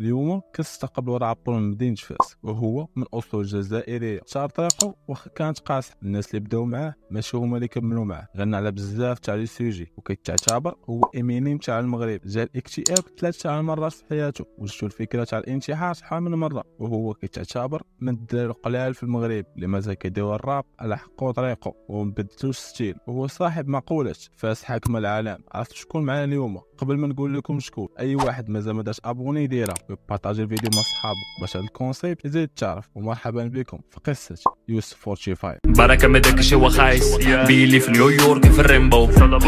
اليوم كنستقبلوا رابور من مدينه فاس وهو من اصول جزائريه، شعر طريقه واخا كانت قاصحه، الناس اللي بداو معاه ماشي هما اللي كملوا معاه، غنى على بزاف تاع لي سوجي وكيتعتبر هو امينيم تاع المغرب. جا الاكتئاب 3 مرات في حياته، وجدتو الفكره تاع الانتحار شحال من مره، وهو كيتعتبر من الدراري القلال في المغرب اللي مازال كيديروا الراب على حقه وطريقه ومبدلوش ستيل، وهو صاحب مقوله فاس حاكمه العالم. عرفت شكون معانا اليوم؟ قبل ما نقول لكم شكون، اي واحد مازال ما داش ابوني ديرها وبارطاجي الفيديو مع صحابه باش هاد الكونسيبت يزيد تعرف. ومرحبا بكم في قصه يوسف 45. بركه ما داكشي هو خايس بيلي في نيويورك في الريمبو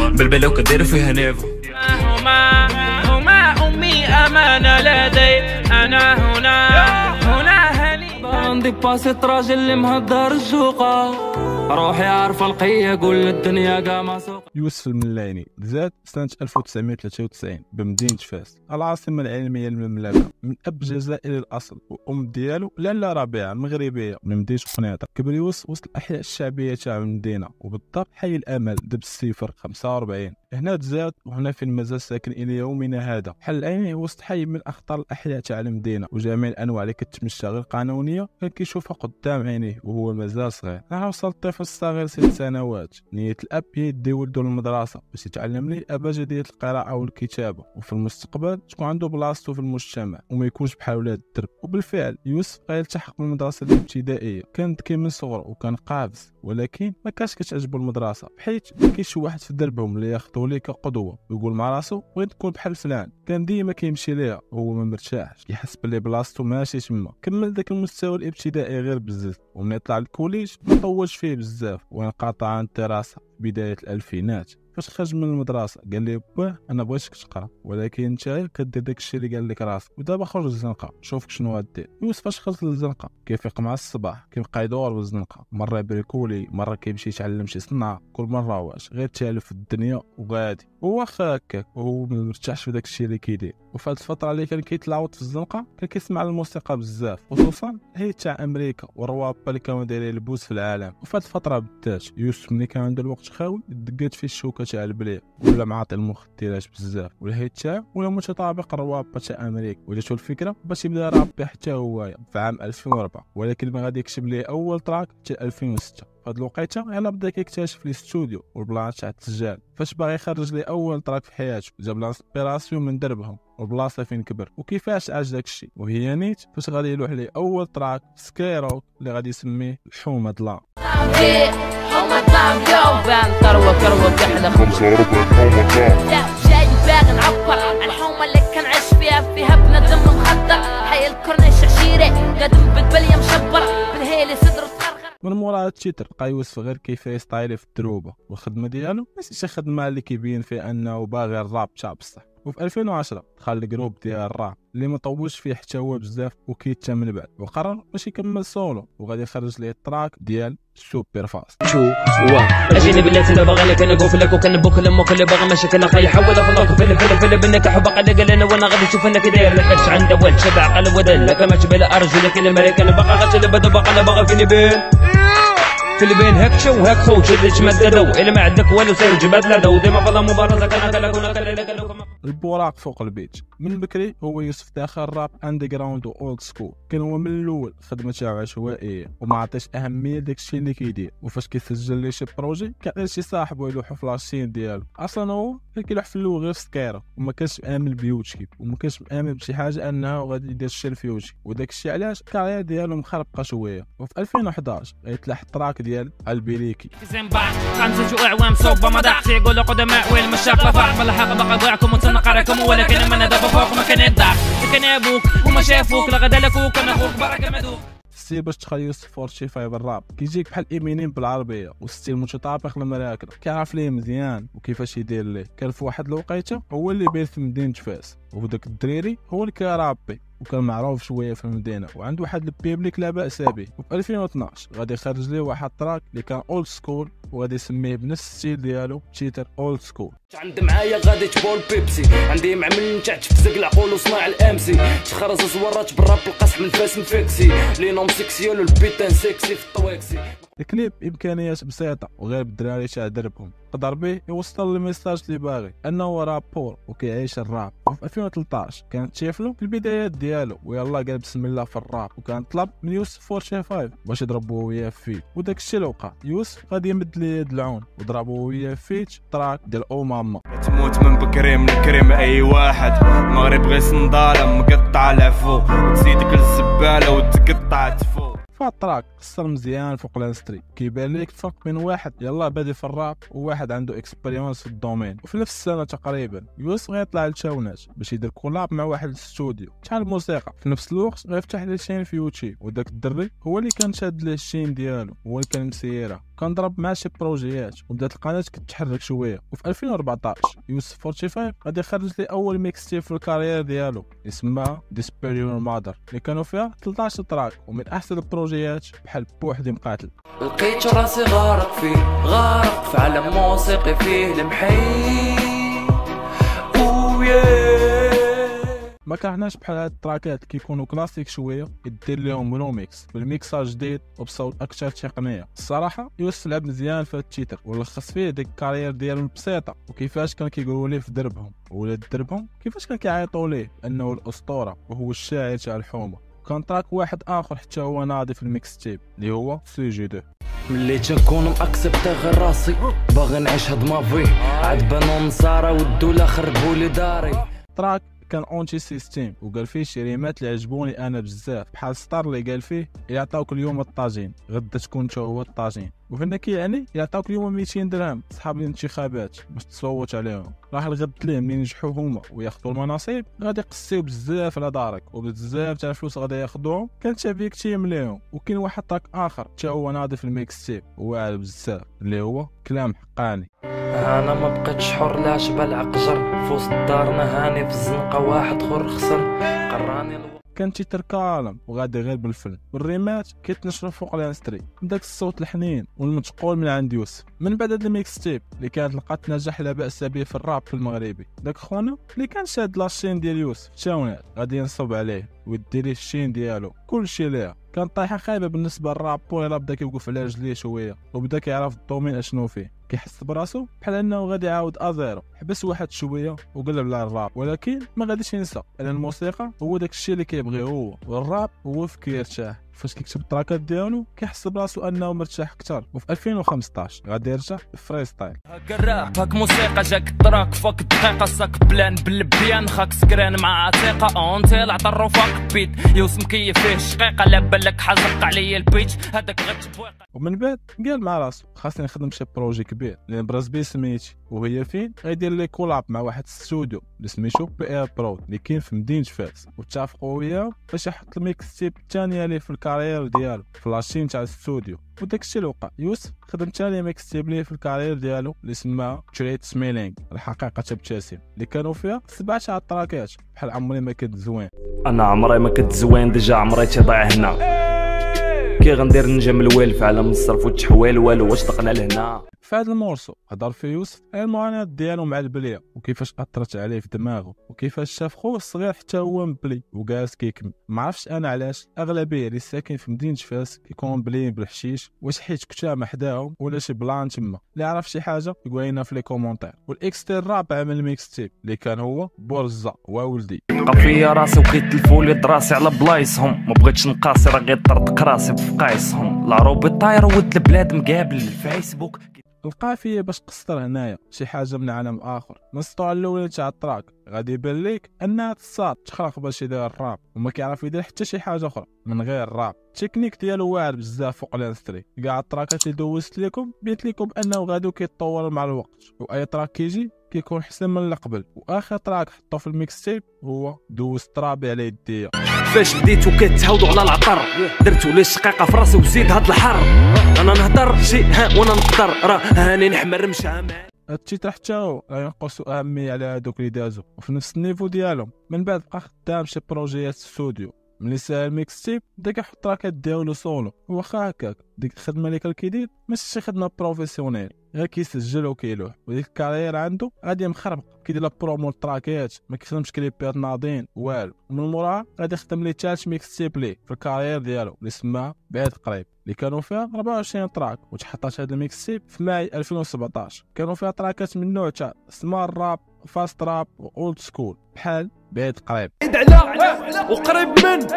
بالبلا وكدير فيها نيفو. هما امي امانه لدي انا هنا هلي باندي باسيت راجل اللي مهدر الجوقه روحي عارفه القيه قول للدنيا كاع ما سوق. يوسف الملايني زاد سنه 1993 بمدينه فاس العاصمه العلميه للمملكه، من اب جزائري الاصل وام ديالو لاله ربيعه مغربيه من مدينه قنيطره. كبر يوسف وسط الاحياء الشعبيه تاع المدينه وبالضبط حي الامل دب 045. هنا تزاد وهنا فين مازال ساكن الى يومنا هذا. حل العيني وسط حي من اخطر الاحياء تاع المدينه، وجميع الانواع اللي كتمشى غير قانونيه كان كيشوفها قدام عينيه وهو مازال صغير. انا وصلت في الصغير 6 سنوات، نية الاب هي يدي ولده للمدرسه باش يتعلم ليه اباجه ديال القراءه والكتابه وفي المستقبل تكون عنده بلاصته في المجتمع وما يكونش بحال ولاد الدرب. وبالفعل يوسف غيلتحق بالمدرسه الابتدائيه، كان ذكي من صغره وكان قابز، ولكن ما كانش كتعجبو المدرسه بحيث ما كاينش شي واحد في دربهم اللي ياخذو ليه كقدوه ويقول مع راسو بغيت نكون بحال فلان. كان ديما كيمشي ليها وهو ما مرتاحش، كيحس بلي بلاصته ماشي تما. كمل ذاك المستوى الابتدائي غير بزاف، ومن يطلع للكوليج ما طولش فيه بزاف وانقطع عن الدراسه. بدايه الالفينات فاش خرج من المدرسه قال لي باه انا بغيتك تقرا، ولكن انت كدير داكشي اللي قال لك راسك، ودابا خرج للزنقه شوفك شنو غادير. يوسف فاش خرج للزنقه كيفيق مع الصباح كيبقى يدور بالزنقه، مره بريكولي مره كيمشي يتعلم شي صنعه، كل مره واش غير تالف في الدنيا وغادي وواخا هكاك وهو ما مرتاحش في داكشي اللي كيدير. وفي هاد الفتره اللي كان كيتلاوط في الزنقه كان كيسمع الموسيقى بزاف، خصوصا هي تاع امريكا والروابا اللي كانوا دايرين البوز في العالم. وفي هاد الفتره بالذات يوسف ملي كان عنده الوقت خاوي دقات فيه الشوكه تاع البليغ ولا معاطي المخدرات بزاف، والهيت تاعو ولا متطابق الروابا تاع امريكا، وجاتو الفكره باش يبدا رابي حتى هو في عام 2004، ولكن ما غادي يكتب ليه اول تراك حتى 2006. فهاد الوقيته يلاه بدا كيكتشف لي استوديو والبلان تاع التسجيل، فاش باغي يخرج لي اول تراك في حياته جاب لانسبيراسيون من دربهم والبلاصه فين كبر وكيفاش عاش داكشي، وهي نيت فاش غادي يلوح لي اول تراك سكيرو اللي غادي يسميه الحومه ظلام. جاي باغي نعبر على الحومه اللي كنعيش فيها بنادم مخدر حي الكورنيش عشيري قدم بالبليه مشبر بالهيلي صدر. من مورا هاد التيتر بقى يوسف غير كيفايس طايله في الدروبه، والخدمه ديالو ماشي شي خدمه اللي كيبين فيها انه باغي الراب تاع بصح. وفي 2010 دخل الجروب ديال الراب اللي ما طولش فيه حتى هو بزاف وكيتم من بعد، وقرر باش يكمل سولو وغادي يخرج ليه التراك ديال سوبر فاست. شو اجيني بالناس اللي باغي لك انا نقول لك وكنبوك لامك اللي باغي ماشي كنخلي حول افلاك فل بنك حب قال انا وانا غادي نشوف انك داير ما كانش عندها والد شبع قلب ودلك ما تبال ارجلك الملكه باغي غتلبد باغي فيني بين في اللي بين هاك شو هاك خوت شدت مددو الى ما عندك والو سير جبات لا دو ديما بلا مبارزه كناكلك. البوراق فوق البيت من بكري هو يوسف داخل الراب اندرغراوند و اولد سكول، كان هو من الاول الخدمه تاعو عشوائيه وما عطاش اهميه داكشي اللي كيدير، وفاش كيسجل ليه شي بروجي كيعطي شي صاحبو يلوحو في لاشين ديالو. اصلا هو كان كيلوح في الاول غير في سكيره وما كانش مامن بيوتيوب وما كانش مامن بشي حاجه انه غادي يدير شي في يوتيوب، وداكشي علاش الكارير ديالو مخربقه شويه. وفي 2011 غيتلاح التراك ديال البليكي نقراكم ولكن من دابا فوق ما كان يضع كان ابوك وما شافوك لا غدا لك وكان اخوك بركه مدوك. السي باش تخلي يوسف 45 الراب كيجيك بحال امينيم بالعربيه والستيل متطابق للمراكب، كيعرف ليه مزيان وكيفاش يدير ليه. كان في واحد الوقيته هو اللي بين في مدينه فاس، وذاك الدريري هو اللي كيرابي وكان معروف شويه في المدينه وعنده واحد البيبليك لا باس به. وفي 2012 غادي يخرج ليه واحد التراك اللي كان اولد سكول وغادي يسميه بنفس الستيل ديالو تيتر اولد سكول. عند معايا غادي تبول بيبسي عندي معمل تاع تفزق العقول وصناع الامسي تخرز زورات بالراب القصح من فاس مفكسي لينوم سيكسيون البيتان سيكسي في الطواكسي. الكليب امكانيات بسيطه وغير بالدراري تاع دربهم يقدر به يوصل الميساج اللي باغي، انه رابور وكيعيش الراب. وفي 2013 كانت شيفلو في البدايات ديالو، ويلا قال بسم الله في الراب، وكان طلب من يوسف 45 باش يضربوه وياه فيه، وداك الشيء اللي وقع. يوسف غادي يمد ليه يد العون وضربوه وياه فيه تراك ديال او ماما. تموت من بكري من كريم اي واحد، المغرب غير صنداله مقطع العفو، تزيدك الزباله وتقطع تفو. التراك قصر مزيان فوق لانستري، كيبان لك الفرق بين واحد يلا بادي في الراب وواحد عنده اكسبيريونس في الدومين. وفي نفس السنه تقريبا يوسف غيطلع لتشاونات باش يدير كولاب مع واحد الاستوديو تاع الموسيقى، في نفس الوقت غيفتح ليه شين في يوتيوب. وداك الدري هو اللي كان شاد ليه الشين ديالو، هو اللي كان مسيره، كان ضرب مع شي بروجيات وبدات القناه كتتحرك شويه. وفي 2014 يوسف 45 غادي يخرج لي اول ميكس تيب في الكارير ديالو اسمها ديسبيريور مادر، اللي كانوا فيها 13 تراك، ومن احسن البروجيات بحال بوحدي مقاتل. لقيت راسي غارق فيه، غارق في عالم موسيقي فيه المحي. ما كرهناش بحال هاد التراكات كيكونوا كلاسيك شويه، يدير لهم روميكس بالميكساج جديد وبصوت اكثر تقنيه. الصراحه يوسف لعب مزيان في هاد التيتر، ولخص فيه ديك الكارير ديالو البسيطه وكيفاش كان كيقولوا ليه في دربهم، ولاد دربهم كيفاش كان كيعيطوا ليه انه الاسطوره وهو الشاعر تاع الحومه. وكان تراك واحد اخر حتى هو ناضي في الميكس تيب اللي هو سي جي دو. ملي تنكون ماكسبتي غير راسي، باغي نعيش هاد مافي عاد بانون نصارى والدوله خربوا لي داري. تراك كان اونتي سيستيم، وقال فيه شي ريمات اللي عجبوني انا بزاف، بحال ستار اللي قال فيه الا عطاوك اليوم الطاجين غدا تكون تا هو الطاجين. وفينا كيعني الا عطاوك اليوم 200 درهم صحاب الانتخابات باش تصوت عليهم، راح الغد ليه منين ينجحوا هما وياخذوا المناصب غادي يقصيو بزاف على دارك، وبزاف تاع الفلوس غادي ياخذوهم. كان تابيك تيم ليهم. وكاين واحد تاك اخر حتى هو ناضي في الميكس تيب واعر بزاف اللي هو كلام حقاني. انا ما بقيتش حر لا جبل عقجر، في وسط الدار ما هاني في الزنقه واحد خر خسر قراني كان تيتر كالم وغادي غير بالفن، والريمات كيتنشرو فوق لانستري. داك الصوت الحنين والمتقول من عند يوسف. من بعد هاد الميكس تيب اللي كانت لقات نجاح لا باس به في الراب في المغربي، داك خونا اللي كان شاد لاشين ديال يوسف تاونات غادي ينصب عليه ويدير ليه الشين ديالو كلشي ليه. كان طايحه خايبه بالنسبه للرابور، الا بدا كيوقف على رجليه شويه وبدا كيعرف الدومين اشنو فيه، كيحس براسو بحال انه غادي يعاود ازيرو. حبس واحد شويه وقلب على الراب، ولكن ما غاديش ينسى ان الموسيقى هو داك الشيء اللي كيبغي هو، والراب هو فيه كيرتاح. فاش كيكتب التراكات ديالو كيحس براسو انه مرتاح اكثر. وفي 2015 غادي يرجع فري ستايل. هاك الراب هاك موسيقى جاك التراك فاك الدقيقه ساك بلان بالبيان خاك سكران مع عتيقه اونتيل عطا الرفاق بيت يوسف مكيف فيه شقيقه لا بالك حزق عليا البيت هذاك غير تبويق. ومن بعد قال مع راسو خاصني نخدم شي بروجي كبير اللي نبرز بيه سميتي، وهي فين غيدير لي كولاب مع واحد الاستوديو اللي سميتو بي اير برود اللي كاين في مدينه فاس، واتفقوا وياه باش يحط الميكس تيب الثانيه ليه في الكارير ديالو فلاشين تاع الاستوديو. وداكشي اللي وقع. يوسف خدم ثاني ميكس تيب ليه في الكارير ديالو اللي سماه تريت سميلينغ الحقيقه تبتسم، اللي كانوا فيها 17 تراكات بحال عمري ما كنت زوين. انا عمري ما كنت زوين ديجا عمري تضيع هنا، كي غندير نجم الوالف على مصرف والتحوال والو واش طقنا لهنا. في هذا المورسو هضر فيه يوسف على المعاناه ديالو مع البليه وكيفاش اثرت عليه في دماغه، وكيفاش شاف خوه الصغير حتى هو مبلي وجالس كيكمل. ما عرفتش انا علاش الاغلبيه اللي ساكن في مدينه فاس كيكونوا مبليين بالحشيش، واش حيت كتامه حداهم ولا شي بلان تما. اللي عرف شي حاجه يقول لنا في لي كومونتير. والاكستر الرابع من الميكس تيب اللي كان هو بورزه وولدي. قفيه راسي وكيت الفولي دراسي على بلايصهم، ما بغيتش نقاصي راه غير طرطق راسي بفقايصهم، لا روبي طاير ود البلاد مقابل فيسبوك. القافيه باش قصر هنايا شي حاجه من عالم اخر. من السطوع الاولى تاع التراك غادي يبان ليك انها تصاد تخرق باش يدير الراب، وما كيعرف يدير حتى شي حاجه اخرى من غير الراب. التكنيك ديالو واعر بزاف فوق لانستري. كاع التراكات اللي دوزت لكم بيت لكم انه غادي كيتطور مع الوقت، واي تراك كيجي كيكون احسن من اللي قبل. واخر تراك حطوه في الميكس تيب هو دوز ترابي على يديا. فاش بديتو كتهاودو على العطر درتو لي شقيقه في راسي وزيد هاد الحر، انا نهضر شي ها وانا نقدر راه هاني نحمر مش عامل. هادشي حتى هو راه ينقصو اهميه على هادوك اللي دازو وفي نفس النيفو ديالهم. من بعد بقى خدام شي بروجيات استوديو. ملي ساهل الميكس تيب بدا كيحط التراكات ديالو سولو، واخا هكاك ديك الخدمه اللي كان كيدير ماشي شي خدمه بروفيسيونيل، كيسجل وكيلوح، وديك الكارير عنده غادي مخربق، كيدير لا برومو للتراكات، ما كيخدمش كليبات ناضين والو، ومن موراها غادي يخدم لي تالت ميكس تيبلي في الكارير ديالو اللي سماه بعيد قريب، اللي كانوا فيها 24 تراك، وتحطات هذا الميكس تيب في ماي 2017، كانوا فيها تراكات من نوع تاع سمار راب، فاست راب، وأولد سكول، بحال بعيد قريب. بعيد على وقريب من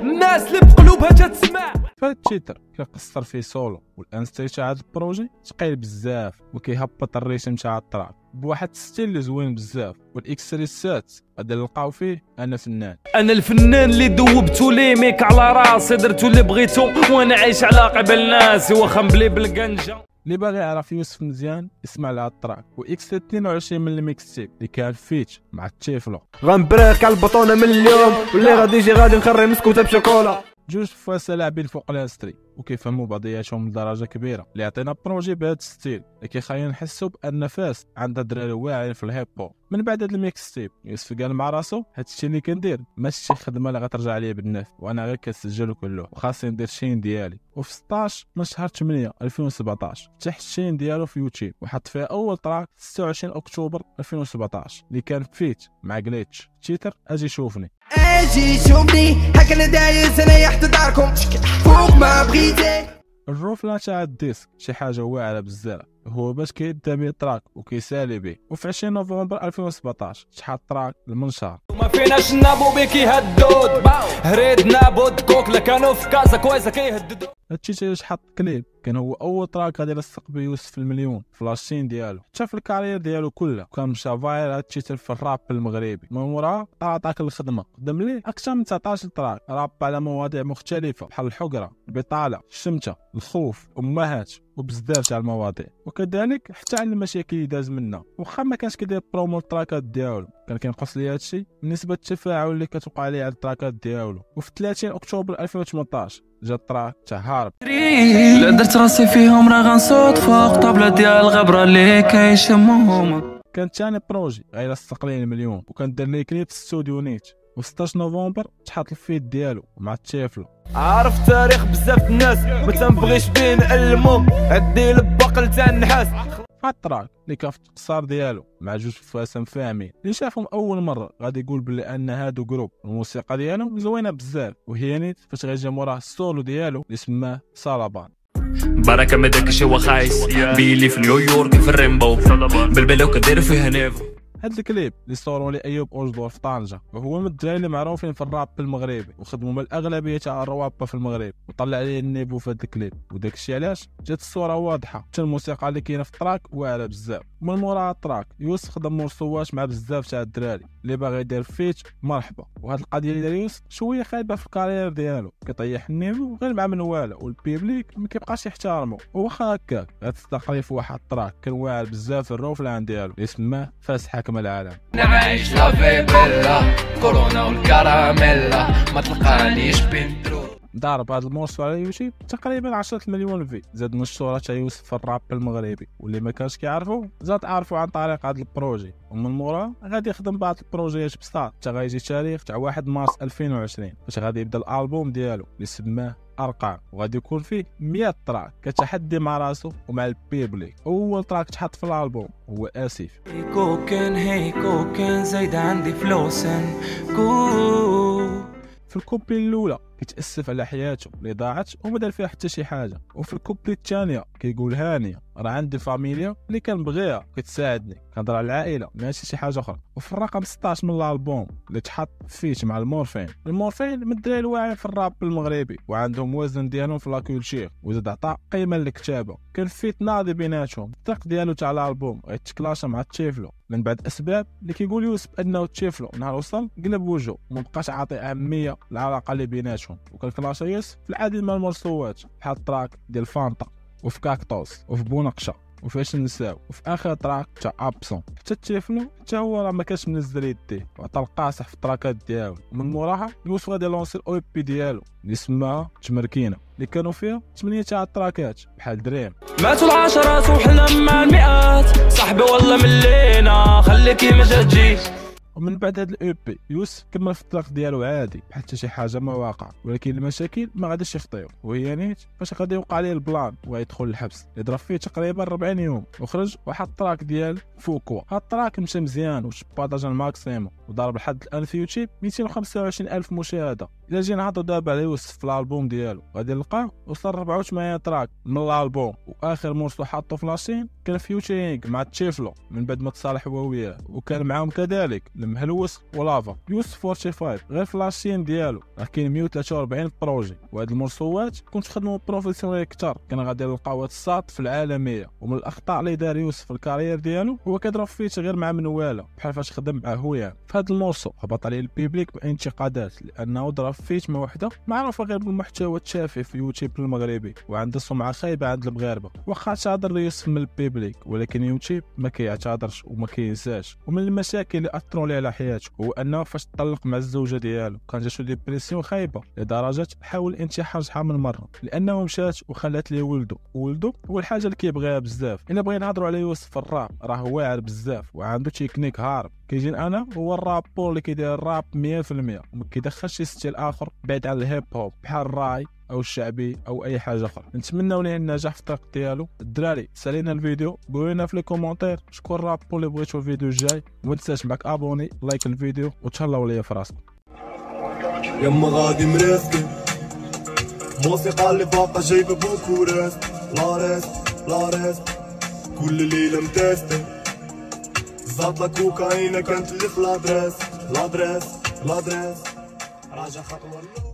الناس اللي بقلوبها تتسمع. فهاد التيتر كيقصر فيه سولو، والانستيل تاع هاد البروجي ثقيل بزاف وكيهبط الريتم تاع التراك بواحد الستيل اللي زوين بزاف، والاكسريسات غادي نلقاو فيه انا فنان. انا الفنان اللي ذوبتو ليميك على راسي، درتو اللي بغيتو وانا عايش على قبل ناسي، واخا مبلي بالكنجه. اللي باغي يعرف يوسف مزيان يسمع لهاد التراك واكس 22 من الميكس تيب اللي كان فيت مع تيفلو. غنبريك على البطونه من اليوم، واللي غادي يجي غادي نخري مسكوته بشوكولا. جوج فاس لاعبين فوق الهستري وكيفهموا بعضياتهم لدرجه كبيره، اللي عطينا بروجي بهذا الستيل اللي كيخلينا نحسوا بان فاس عندها دراري واعرين في الهيب هوب. من بعد هذا الميكس تيب يوسف قال مع راسو هذا الشيء اللي كندير ماشي شي خدمه اللي غترجع عليا بالناف، وانا غير كنسجل وكله وخاصني ندير شي ديالي. وفي 16 من شهر 8 2017 فتح الشين ديالو في يوتيوب وحط فيها اول تراك 26 اكتوبر 2017 اللي كان فيت مع جليتش. تيتر اجي شوفني هاك انا دايز انا يحت داركم فوق ما بغيتي. الروفله تاع الديسك شي حاجه واعره بزاف، هو باش كيبدا بيه التراك وكيسالي بيه. وفي 20 نوفمبر 2017 شحال تراك المنشار ما فيناش نابو بكي هدود هريد نابود كوك لكانو في كازا كويسه كيهددو. هادشي تاعش حط كليب كان هو اول تراك غادي يلصق به يوسف المليون فلاشين ديالو حتى في الكارير ديالو كله، وكان مشى فاير هادشي في الراب المغربي. من مورا عطاك الخدمه قدم ليه اكثر من 19 تراك راب على مواضيع مختلفه بحال الحقره، البطاله، الشمته، الخوف، امهات وبزاف تاع المواضيع، وكذلك حتى على المشاكل اللي داز منها. واخا ما كانش كيدير برومو التراكات ديالو كان كينقص ليه هادشي بالنسبه للتفاعل اللي كتوقع ليه على التراكات ديالو. وفي 30 اكتوبر 2018 جا التراك تاع هارب. لا درت راسي فيهم راه غنصوت فوق طابله ديال الغبره اللي كيشموهم. كان ثاني بروجي غير استقلين المليون، وكان دار ليه كليب في ستوديو نيت. و 16 نوفمبر تحط الفيت ديالو مع تيفلو. عارف تاريخ بزاف الناس ما تنبغيش بيه نألمو، عندي البقل تاع النحاس. هاد التراك اللي كان في التقصير ديالو مع جوج فاسم فاهمين اللي شافهم اول مره غادي يقول بلي ان هادو جروب، الموسيقى ديالهم زوينه بزاف وهيانيت فاش غيجي موراه السولو ديالو اللي سماه صلبان. بركه ما داكشي هو خايس بيلي في نيويورك في الريمبو بالبلا وكديرو فيها نيفو. هاد الكليب اللي صوروا لي أيوب أجدور في طنجة، وهو من الدراري اللي معروفين في الراب المغربي وخدموا من الأغلبية تاع الروابة في المغرب، وطلع عليه النيبو في هاد الكليب. وداك الشيء علاش جات الصورة واضحة حتى الموسيقى اللي كاينة في التراك واعرة بزاف. ومن موراها التراك يوسف خدم مرسوات مع بزاف تاع الدراري اللي باغي يدير فيت مرحبا. وهاد القضية اللي دار يوسف شوية خايبة في الكارير ديالو، كيطيح النيبو غير مع من والو والبيبليك ما كيبقاش يحترمو. وواخا هكاك غتستقري في واحد التراك كان واعر بزاف في الروفلان ديالو اللي سماه فاس حاكم العالم. نعيش لافي بيلا كورونا والكراميلا ما تلقانيش بين دروب. ضارب هذا الموسوعه على يوتيوب تقريبا 10 مليون في، زاد من الشهره تاع يوسف في الراب المغربي واللي ما كانش كيعرفو زاد عارفو عن طريق هذا البروجي. ومن مورا غادي يخدم بعض البروجيات بساط حتى غايجي التاريخ تاع 1 مارس 2020 فاش غادي يبدا الالبوم ديالو اللي سماه ارقام، وغادي يكون فيه 100 تراك كتحدي مع راسو ومع البيبليك. اول تراك تحط في الالبوم هو اسف. هي كوكين زايد عندي فلوسن كو. في الكوبلي الاولى كيتاسف على حياته اللي ضاعت وما دار فيها حتى شي حاجه، وفي الكوبلي الثانيه كيقول هانيه راه عندي فاميليا اللي كنبغيها كتساعدني، كنهضر على العائله ماشي شي حاجه اخرى. وفي الرقم 16 من الالبوم اللي تحط فيت مع المورفين. المورفين من الدراري الواعرين في الراب المغربي وعندهم وزن ديالهم في لاكولتير، وزاد عطى قيمه للكتابه. كان فيت ناضي بيناتهم، التراك ديالو تاع الالبوم غيتكلاشا مع تيفلو من بعد اسباب اللي كيقول يوسف انه تيفلو نهار وصل قلب وجهه وما بقاش عاطي اهميه العلاقه اللي بيناتهم، وكان كلاشا يوسف في العديد من المرسوات بحال التراك ديال فانتا وفي كاكتوس وفي بونقشه وفاش نساو وفي اخر تراك تاع ابسون. حتى تيفلو حتى هو راه ما كانش منزل يديه وعطى القاصح في التراكات ديالو. ومن موراها يوسف غادي لونسي الاو بي ديالو اللي سماها تمركينه اللي كانوا فيها 8 تاع التراكات بحال دريم. ماتوا العشرات وحلم مع المئات صاحبي والله ملينا خليكي ما تجيش. ومن بعد هاد الاو بي يوسف كمل في الطلاق ديالو عادي بحال حتى شي حاجه ما واقع، ولكن المشاكل ما غاديش يفطيو، وهي نيت فاش غادي يوقع ليه البلان ويدخل الحبس اللي ضرب فيه تقريبا 40 يوم، وخرج وحط التراك ديال فوكوا. هاد التراك مشى مزيان وشباطاج الماكسيمو وضرب لحد الان في يوتيوب 225,000 مشاهده. الا جينا نهضروا دابا على يوسف في الالبوم ديالو غادي نلقاه وصل 84 تراك من الالبوم، واخر مورسو حطو فلاشين كان فيوتشينغ مع تشيفلو من بعد ما تصالح هو وياه، وكان معاهم كذلك المهلوس ولافا. يوسف 45 غير فلاشين ديالو راه كاين 143 بروجي، وهاد المرسومات كنت خدموا بروفيسيونيل اكثر كان غادي نلقاو هاد الساط في العالميه. ومن الاخطاء اللي دار يوسف في الكارير ديالو هو كيضرب فيه غير مع منواله بحال فاش خدم مع هويان. فهاد المرسو هبط عليه البيبليك بانتقادات لانه ضرب فيت مع وحده معروفه غير بالمحتوى التافه في يوتيوب المغربي وعندها سمعه خايبه عند المغاربه. واخا تعذر يوسف من البيبليك ولكن يوتيوب ما كيعتذرش وما كينساش. ومن المشاكل اللي اثروا ليه على حياته هو انه فاش طلق مع الزوجه ديالو كان جاتو ديبريسيون خايبه لدرجه حاول الانتحار شحال من مره لانه مشات وخلات ليه ولده، ولده هو الحاجه اللي كيبغيها بزاف. الا بغينا نهضروا على يوسف الراب راه واعر بزاف وعنده تكنيك هارب، كيجين انا هو الرابور اللي كيدير الراب 100% وما كيدخلش شي ستيل اخر بعيد على الهيب هوب بحال الراي او الشعبي او اي حاجه اخرى. نتمنوا ليه النجاح في الطريق ديالو. الدراري سالينا الفيديو، قولوا لنا في لي كومونتير شكون الرابور اللي بغيتو الفيديو الجاي، وما تنساش معك ابوني لايك الفيديو وتهلاو ليا في راسكم. يما غادي مرافقي موسيقى اللي باقا جايبه بوكو راسك لا راسك كل ليله متاسته زاد الكوكايينة كانت اللي في لادريس راجع خطوة